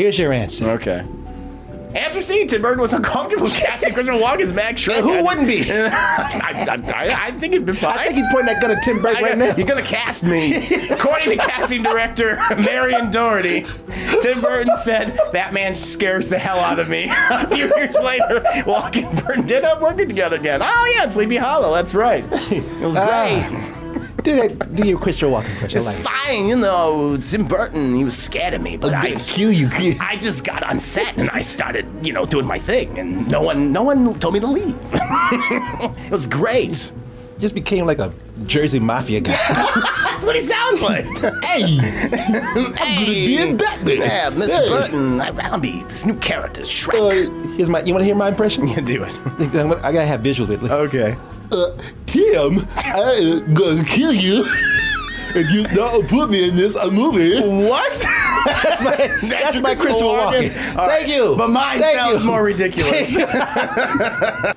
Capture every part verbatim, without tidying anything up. Here's your answer. Okay. Answer C. Tim Burton was uncomfortable casting Christopher Walken as Max Schreck. Who wouldn't be? I, I, I, I think it'd be fine. I think he's pointing that gun at Tim Burton right now. You're gonna cast me. According to casting director Marion Doherty, Tim Burton said, "That man scares the hell out of me." A few years later, Walken and Burton did up working together again. Oh yeah, in Sleepy Hollow. That's right. It was uh, great. Do that. Do your Christopher Walken question. It's like fine, you know. Tim Burton, he was scared of me, but I kill you. Kid. I just got on set and I started, you know, doing my thing, and no one, no one told me to leave. It was great. Just became like a Jersey Mafia guy. That's what he sounds like. Hey, I'm hey. Being Batman. Yeah, Mister Hey. Burton, I rather be this new character, Shrek. Uh, here's my. You want to hear my impression? Yeah, do it. I gotta have visuals with it. Okay. Uh, Tim, I'm gonna kill you if you don't put me in this movie. What? That's my, that's that's my Christopher Walken. Thank right. you. But mine Thank sounds you. More ridiculous.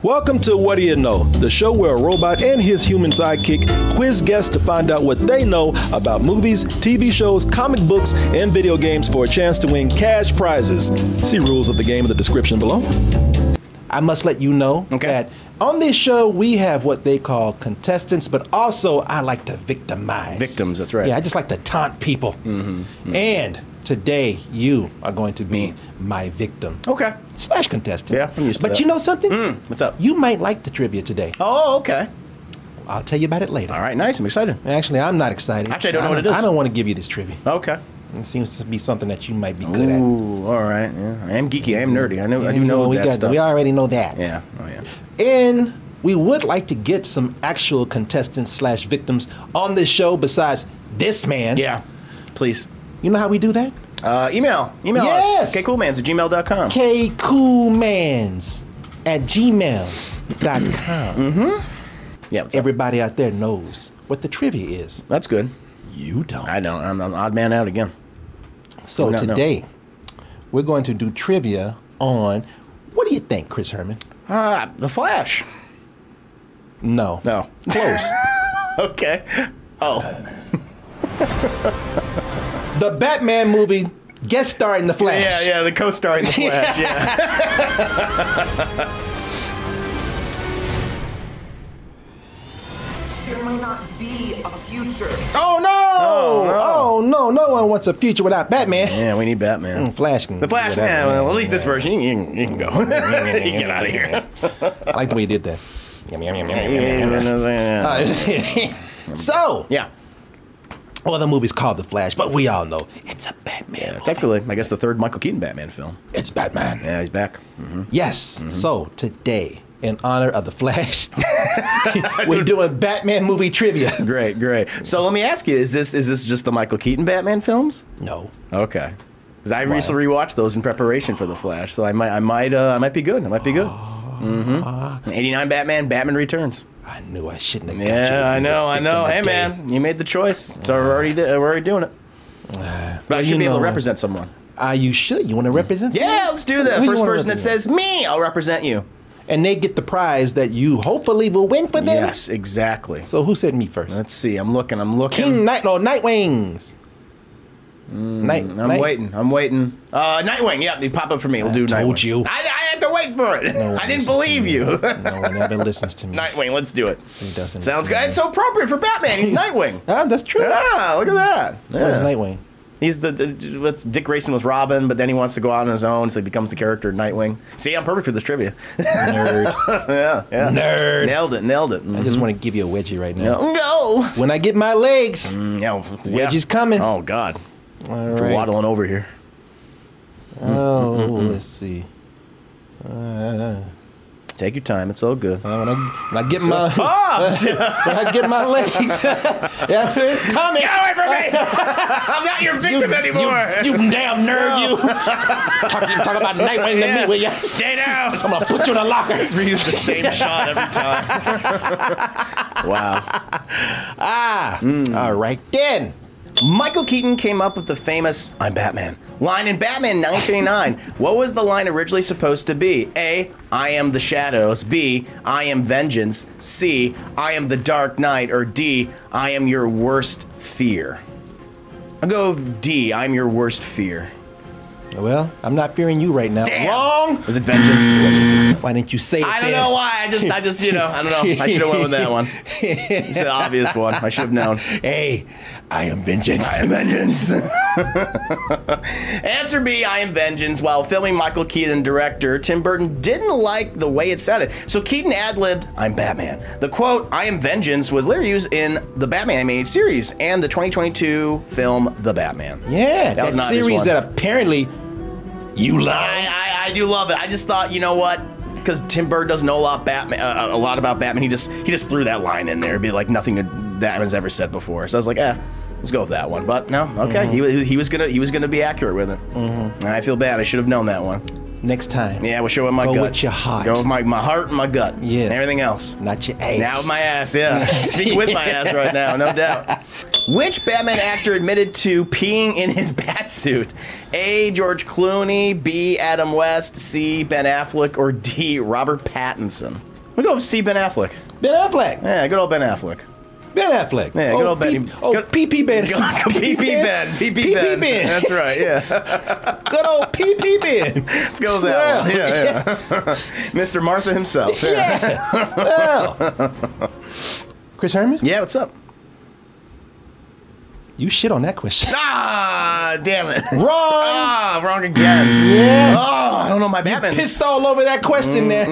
Welcome to What Do You Know, the show where a robot and his human sidekick quiz guests to find out what they know about movies, T V shows, comic books, and video games for a chance to win cash prizes. See rules of the game in the description below. I must let you know okay. that on this show we have what they call contestants, but also I like to victimize. Victims, that's right. Yeah, I just like to taunt people. Mm-hmm, mm-hmm. And today you are going to be my victim. Okay. Slash contestant. Yeah, I'm used to But that. You know something? Mm, what's up? You might like the trivia today. Oh, okay. I'll tell you about it later. All right, nice. I'm excited. Actually, I'm not excited. Actually, I don't know I don't, what it is. I don't want to give you this trivia. Okay. It seems to be something that you might be good at. Ooh, all right. Yeah. I am geeky. I am nerdy. I know. Yeah, I do know, know we that got, stuff. We already know that. Yeah. Oh yeah. And we would like to get some actual contestants slash victims on this show besides this man. Yeah. Please. You know how we do that? Uh, email. Email yes. us. K coolmans at gmail dot com. K coolmans at gmail dot com. Mm-hmm. Yeah. Everybody out there knows what the trivia is. That's good. You don't. I don't. I'm an odd man out again. So no, today, no. we're going to do trivia on, what do you think, Chris Herman? Ah, uh, The Flash. No. No. Close. Okay. Oh. The Batman movie, guest starring The Flash. Yeah, yeah, the co-star in The Flash, yeah. There may not be a future. Oh, no! Oh, no. Oh, no, no one wants a future without Batman. Yeah, we need Batman. Mm, Flash. The Flash, yeah, well, at least this version. You can, you can go. You can get out of here. I like the way you did that. So, yeah. Well, the movie's called The Flash, but we all know it's a Batman yeah, movie. Technically, I guess the third Michael Keaton Batman film. It's Batman. Yeah, he's back. Mm-hmm. Yes. Mm-hmm. So, today, in honor of The Flash, we're doing Batman movie trivia. Great, great. So let me ask you, is this is this just the Michael Keaton Batman films? No. Okay. Because I wow. recently rewatched those in preparation for The Flash, so I might I might uh, I might be good. I might be good. Mm-hmm. eighty-nine Batman, Batman Returns. I knew I shouldn't have got yeah, you. I know, I know. Hey, man, you made the choice, so uh, we're already we're already doing it. Uh, but I should be able to represent someone. Ah, uh, you should. You want to represent? Yeah, someone? Let's do that. Who First person that says me, I'll represent you. And they get the prize that you hopefully will win for them. Yes, exactly. So who said me first? Let's see. I'm looking. I'm looking. King Night, no, Nightwings. Mm, Night. I'm Night? waiting. I'm waiting. Uh, Nightwing. Yeah, they pop up for me. We'll I do. Told Nightwing. Told you. I, I had to wait for it. No I didn't believe you. No one ever listens to me. Nightwing. Let's do it. He doesn't. Sounds good. Me. It's so appropriate for Batman. He's Nightwing. Ah, that's true. Ah, look at that. Yeah. Where's Nightwing? He's the, the Dick Grayson was Robin, but then he wants to go out on his own, so he becomes the character Nightwing. See, I'm perfect for this trivia. Nerd. yeah, yeah. Nerd. Nailed it, nailed it. Mm-hmm. I just want to give you a wedgie right now. No. no. When I get my legs, mm, yeah. wedgie's coming. Oh, God. All right. You're waddling over here. Oh, mm-hmm. let's see. Uh, Take your time. It's all good. Uh, when, I, when I get so, my oh! when I get my legs, yeah, it's coming. Get away from me! I'm not your victim you, anymore. You, you damn nerd! No. You talk, you talk about Nightwing yeah. to me, will you? Stay down! I'm gonna put you in a locker. Let's reuse the same shot every time. Wow. Ah. Mm. All right then. Michael Keaton came up with the famous "I'm Batman" line in Batman nineteen eighty-nine. What was the line originally supposed to be? A. I am the shadows. B. I am vengeance. C. I am the Dark Knight. Or D. I am your worst fear. I'll go with D. I'm your worst fear. Well, I'm not fearing you right now. Damn. Wrong. Was it vengeance? It's vengeance. Why didn't you say it? I don't know why. I just, I just, you know, I don't know. I should have went with that one. It's an obvious one. I should have known. Hey, I am vengeance. I am vengeance. Answer B, I am vengeance. While filming Michael Keaton, director Tim Burton didn't like the way it sounded, so Keaton ad-libbed, "I'm Batman." The quote, "I am vengeance," was later used in the Batman animated series and the twenty twenty-two film The Batman. Yeah, that, that was an obvious series one. That apparently. You love? I, I, I do love it. I just thought, you know what? Because Tim Burton doesn't know a lot, Batman, uh, a lot about Batman, he just he just threw that line in there. It'd be like nothing that was ever said before. So I was like, eh, let's go with that one. But no, okay, mm-hmm. he, he was gonna he was gonna be accurate with it. Mm-hmm. I feel bad. I should have known that one. Next time. Yeah, we'll show with my go gut. Go with your heart. Go with my, my heart and my gut. Yes. And everything else. Not your ass. Now with my ass, yeah. Speaking with my ass right now, no doubt. Which Batman actor admitted to peeing in his bat suit? A, George Clooney, B, Adam West, C, Ben Affleck, or D, Robert Pattinson? We'll go with C, Ben Affleck. Ben Affleck. Yeah, good old Ben Affleck. Ben Affleck. Yeah, good old Ben. Oh, P P Ben. P P Ben. P P Ben. That's right, yeah. Good old P P Ben. Let's go with that one. Yeah, yeah. Mister Martha himself. Yeah. Chris Herman? Yeah, what's up? You shit on that question. Ah, damn it. Wrong. Ah, wrong again. Yes. Oh, I don't know my Batman. Pissed all over that question there.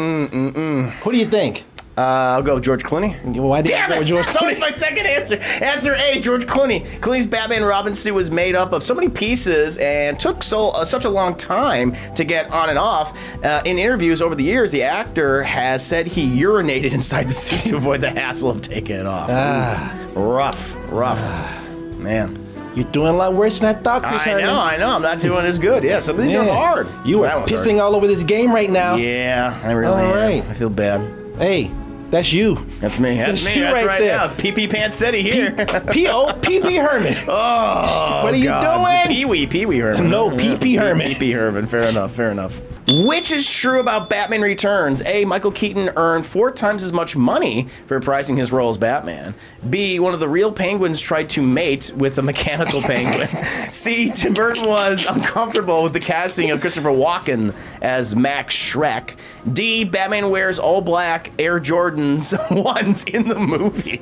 What do you think? Uh, I'll go with George Clooney. Well, I didn't Damn it! George so my second answer. Answer A, George Clooney. Clooney's Batman Robin suit was made up of so many pieces and took so uh, such a long time to get on and off. Uh, in interviews over the years, the actor has said he urinated inside the suit to avoid the hassle of taking it off. Ah. Rough, rough, ah. Man. You're doing a lot worse than I thought, Chris. I know, I know. I'm not doing as good. Yeah, some of these yeah. are hard. You are pissing hard. all over this game right now. Yeah, I really all am. Right. I feel bad. Hey. That's you. That's me. That's, that's me. That's right, right now. It's P P Pants City here. P O P P Herman. Oh, what are you God. doing? Pee-wee, Pee-wee Herman. No, P P Herman. P P Herman. Fair enough. Fair enough. Which is true about Batman Returns? A, Michael Keaton earned four times as much money for reprising his role as Batman. B, one of the real penguins tried to mate with a mechanical penguin. C, Tim Burton was uncomfortable with the casting of Christopher Walken as Max Schreck. D, Batman wears all black Air Jordans once in the movie.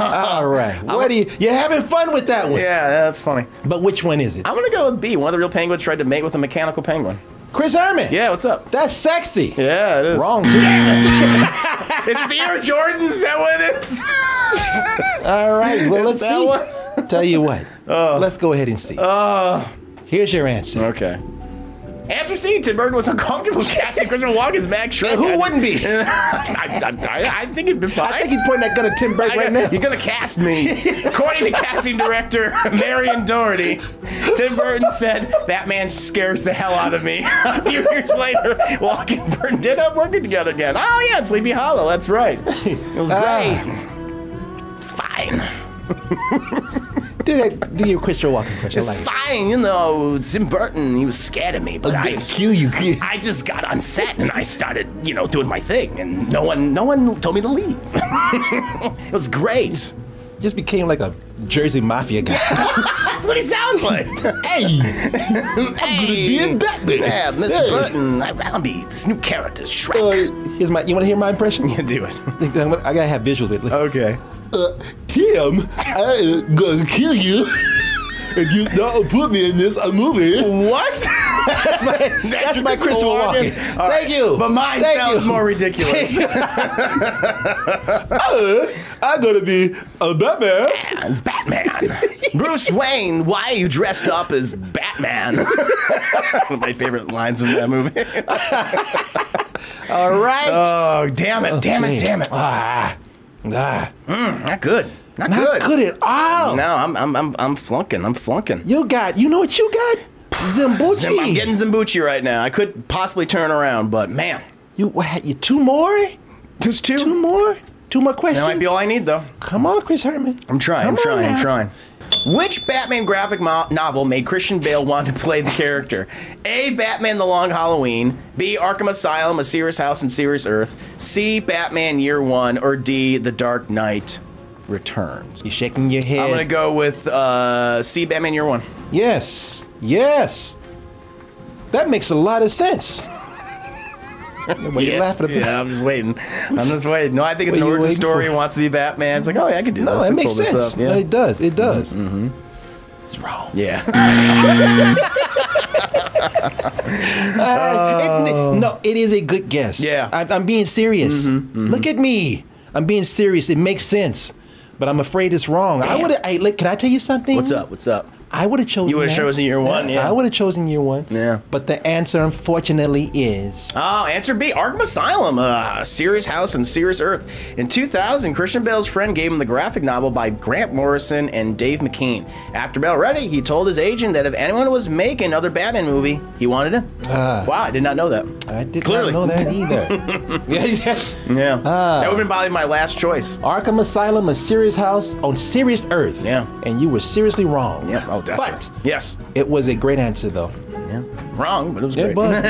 All right. What I'm, do you, you're having fun with that one. Yeah, that's funny. But which one is it? I'm going to go with B, one of the real penguins tried to mate with a mechanical penguin. Chris Herman. Yeah, what's up? That's sexy. Yeah, it is. Wrong. Damn it. Is it the Air Jordans? Is that what it is? All right. Well, is let's see. One? Tell you what. Uh, let's go ahead and see. Uh, Here's your answer. Okay. Answer C. Tim Burton was uncomfortable casting Christopher Walken as Max Schreck. Who wouldn't be? I, I, I, I think it'd be fine. I think he's pointing that gun at Tim Burton right now. You're gonna cast me. According to casting director Marion Doherty, Tim Burton said, "That man scares the hell out of me." A few years later, Walken and Burton did up working together again. Oh yeah, in Sleepy Hollow. That's right. It was great. Uh, it's fine. Do that. Do your Christopher Walken question. It's like fine, it. you know. Tim Burton, he was scared of me, but I, kill you, kid. I just got on set and I started, you know, doing my thing, and no one, no one told me to leave. It was great. Just became like a Jersey Mafia guy. That's what he sounds like. Hey, I'm hey. gonna be Batman. Yeah, Mister Hey. Burton, I, I'll be this new character, Shrek. Uh, here's my. You want to hear my impression? Yeah, do it. I gotta have visuals with it. Okay. Uh, Tim, I'm gonna kill you if you don't put me in this movie. What? That's my, that's that's my Christopher Walken. Thank right. you. But mine Thank sounds you. more ridiculous. uh, I'm gonna be a Batman. As Batman. Bruce Wayne, why are you dressed up as Batman? One of my favorite lines in that movie. All right. Oh, damn it! Damn okay. it! Damn it! Ah. Ah. Mm, not good. Not, not good. Not good at all. No, I'm, I'm, I'm, I'm flunking. I'm flunking. You got, you know what you got? Zimbuchi. Zim, I'm getting Zimbuchi right now. I could possibly turn around, but man. You what? You two more? Just two? Two more? Two more questions? That might be all I need, though. Come on, Chris Herman. I'm trying. Come I'm trying. I'm trying. Which Batman graphic novel made Christian Bale want to play the character? A, Batman The Long Halloween. B, Arkham Asylum, A Serious House and Serious Earth. C, Batman Year One. Or D, The Dark Knight Returns. You're shaking your head. I'm going to go with uh, C, Batman Year One. Yes. Yes. That makes a lot of sense. What yeah, are you laughing at? Yeah, I'm just waiting. I'm just waiting. No, I think it's an origin story. For? Wants to be Batman. It's like, oh, yeah, I can do no, this. No, it makes sense. Yeah. It does. It does. Mm-hmm. It's wrong. Yeah. uh, oh. it, no, it is a good guess. Yeah. I, I'm being serious. Mm-hmm, mm-hmm. Look at me. I'm being serious. It makes sense, but I'm afraid it's wrong. Damn. I would. I, like, can I tell you something? What's up? What's up? I would have chosen. You would have chosen year one. Yeah. I would have chosen year one. Yeah. But the answer, unfortunately, is oh, answer B. Arkham Asylum, uh, Sears House and Sears Earth. In two thousand, Christian Bale's friend gave him the graphic novel by Grant Morrison and Dave McKean. After Bale read it, he told his agent that if anyone was making another Batman movie, he wanted him. Uh, wow, I did not know that. I did Clearly. not know that either. yeah, yeah. yeah. Uh, that would have been probably my last choice. Arkham Asylum, a Sears House on Sears Earth. Yeah. And you were seriously wrong. Yeah. Oh, but yes, it was a great answer though. Yeah, wrong, but it was it great. Was.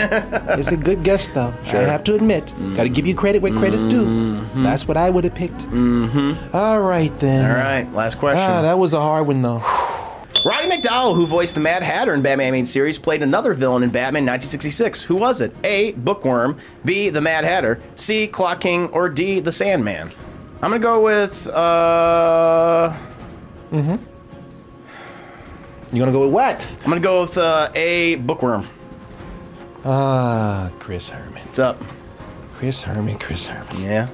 It's a good guess though. Sure. I have to admit, mm. got to give you credit where credit's due. Mm-hmm. That's what I would have picked. Mm-hmm. All right then. All right, last question. Ah, that was a hard one though. Roddy McDowell, who voiced the Mad Hatter in Batman animated series, played another villain in Batman nineteen sixty-six. Who was it? A. Bookworm. B. The Mad Hatter. C. Clock King. Or D. The Sandman. I'm gonna go with. Uh... Mm-hmm. You're gonna go with what? I'm gonna go with uh, a bookworm. Ah, uh, Chris Herman. What's up? Chris Herman, Chris Herman. Yeah.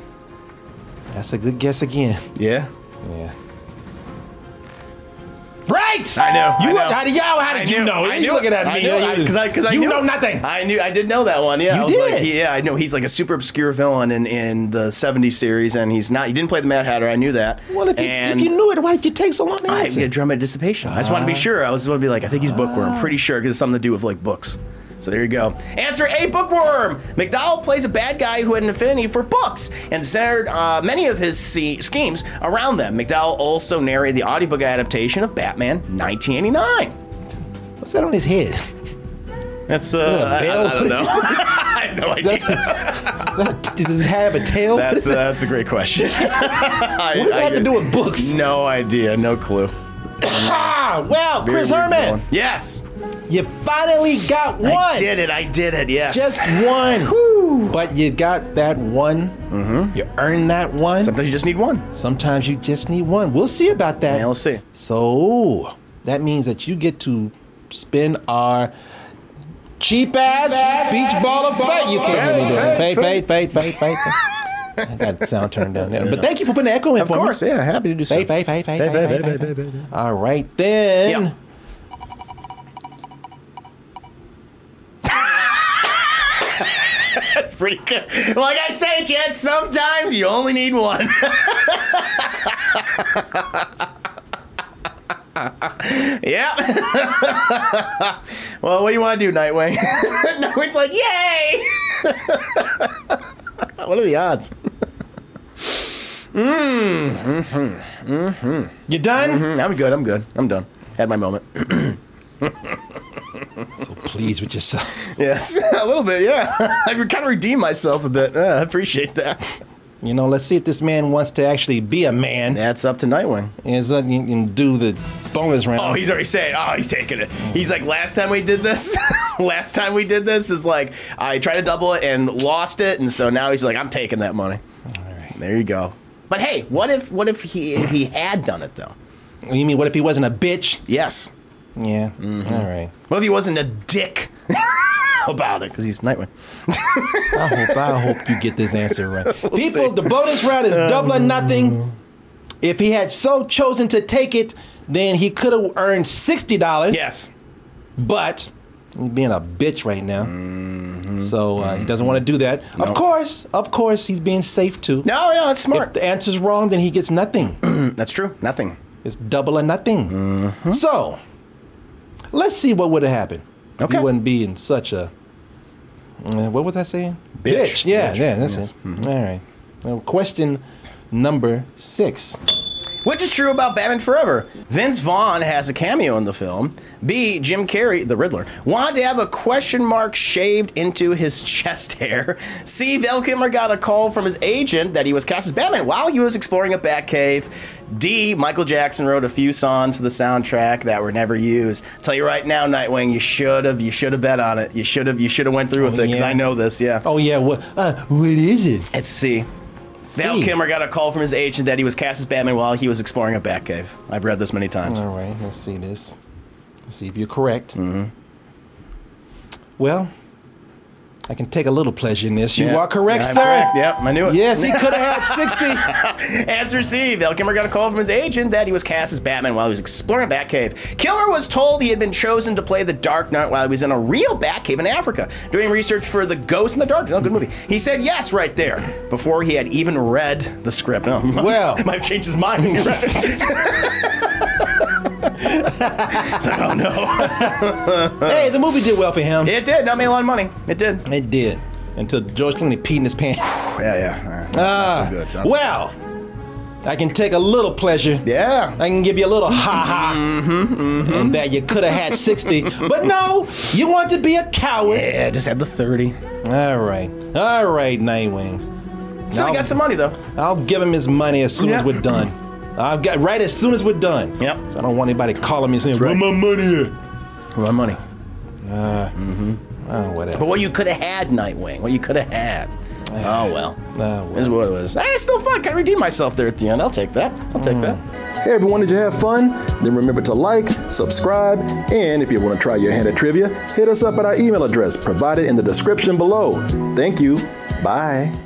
That's a good guess again. Yeah? Yeah. Right! I know. You I know. How did y'all? How did you know? I you looking at me? Because I, because I, I, I, I, I knew. You know nothing. I knew. I did know that one. Yeah, you I was did. Like, yeah, I know. He's like a super obscure villain in in the seventies series, and he's not. He didn't play the Mad Hatter. I knew that. Well, if you, if you knew it, why did you take so long to answer? I had a drum anticipation. Uh, I just wanted to be sure. I was going to be like, I think he's Bookworm. I'm pretty sure because it's something to do with like books. So there you go. Answer A, Bookworm. McDowell plays a bad guy who had an affinity for books and centered uh, many of his schemes around them. McDowell also narrated the audiobook adaptation of Batman nineteen eighty-nine. What's that on his head? That's, uh, I, I, I don't know. I have no idea. Does it have a tail? That's, uh, that's a great question. What does it have to do with books? No idea. No clue. Ah, well, Chris Herman. Yes. You finally got one. I did it. I did it. Yes. Just one. But you got that one. Mm-hmm. You earned that one. Sometimes you just need one. Sometimes you just need one. We'll see about that. Yeah, we'll see. So that means that you get to spin our cheap ass beach ball of fate. You can't hear me doing fate, fate, fate, fate, fate. I got the sound turned down there. But thank you for putting the echo in of for course, me. Of course, yeah, happy to do so. Hey, hey, hey, hey, hey, hey, hey, hey, hey, hey. All right, then. Yep. That's pretty good. Like I say, Chad, sometimes you only need one. Yeah. Well, what do you want to do, Nightwing? Nightwing's like, yay! What are the odds? mm. Mm-hmm. Mm-hmm. You done? Mm-hmm. I'm good. I'm good. I'm done. Had my moment. So pleased with yourself. Yes, a little bit. Yeah, I kind of redeemed myself a bit. Uh, I appreciate that. You know, let's see if this man wants to actually be a man. That's up to Nightwing. And so you can do the bonus round. Oh, he's already saying, oh, he's taking it. He's like, last time we did this, last time we did this is like, I tried to double it and lost it. And so now he's like, I'm taking that money. All right. There you go. But hey, what if what if he if he had done it, though? You mean, what if he wasn't a bitch? Yes. Yeah. Mm-hmm. All right. What if he wasn't a dick? About it because he's Nightwing. I hope I hope you get this answer right. We'll people, see. The bonus round is double or nothing. If he had so chosen to take it, then he could have earned sixty dollars. Yes. But he's being a bitch right now. Mm-hmm. So uh, he doesn't want to do that. No. Of course, of course, he's being safe too. No, no, it's smart. If the answer's wrong, then he gets nothing. That's true. Nothing. It's double or nothing. Mm-hmm. So let's see what would have happened. Okay. You wouldn't be in such a, uh, what was I saying? Bitch. Bitch. Yeah, bitch. Yeah, that's yes. it. Mm-hmm. All right. Now, question number six. which is true about Batman Forever. Vince Vaughn has a cameo in the film. B, Jim Carrey, the Riddler, wanted to have a question mark shaved into his chest hair. C, Val Kilmer got a call from his agent that he was cast as Batman while he was exploring a Batcave. D, Michael Jackson wrote a few songs for the soundtrack that were never used. I'll tell you right now, Nightwing, you should have, you should have bet on it. You should have, you should have went through with oh, it because yeah. I know this, yeah. Oh yeah, what, uh, what is it? It's C. C. Val Kilmer got a call from his agent that he was cast as Batman while he was exploring a Batcave. I've read this many times. All right, let's see this. Let's see if you're correct. Mm-hmm. Well, I can take a little pleasure in this. You yeah. are correct, yeah, sir. Correct. Yep, I knew it. Yes, he could have had sixty. Answer C. Val Kilmer got a call from his agent that he was cast as Batman while he was exploring Batcave. Kilmer was told he had been chosen to play the Dark Knight while he was in a real Batcave in Africa, doing research for The Ghost in the Dark. Oh, good movie. He said yes right there before he had even read the script. Oh, well, might have changed his mind when he read it. So, I don't know. Hey, the movie did well for him. It did. Not made a lot of money. It did. It did. Until George Clooney peed in his pants. yeah, yeah. Right. Uh, so good. Sounds well, good. I can take a little pleasure. Yeah. I can give you a little ha-ha. Mm-hmm, mm-hmm. And that you could have had sixty. But no, you want to be a coward. Yeah, just had the thirty. All right. All right, Nightwings. So he got some money, though. I'll give him his money as soon yeah. as we're done. I've got right as soon as we're done. Yep. So I don't want anybody calling me and saying, right. "Where my money at? Where my money?" Uh, mm-hmm. Oh, whatever. But what you could have had, Nightwing. What you could have had. Uh, oh well. Uh, well. This is what it was. Hey, it's still fun. Can I redeem myself there at the end? I'll take that. I'll take mm. that. Hey everyone, did you have fun? Then remember to like, subscribe, and if you want to try your hand at trivia, hit us up at our email address provided in the description below. Thank you. Bye.